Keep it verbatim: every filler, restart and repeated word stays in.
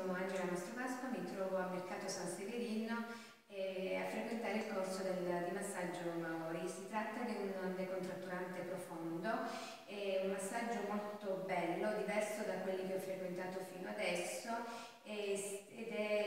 sono Angela Mastro Pasqua, mi trovo a Mercato San Severino eh, a frequentare il corso del, di massaggio Maori. Si tratta di un decontratturante profondo, eh, un massaggio molto bello, diverso da quelli che ho frequentato fino adesso eh, ed è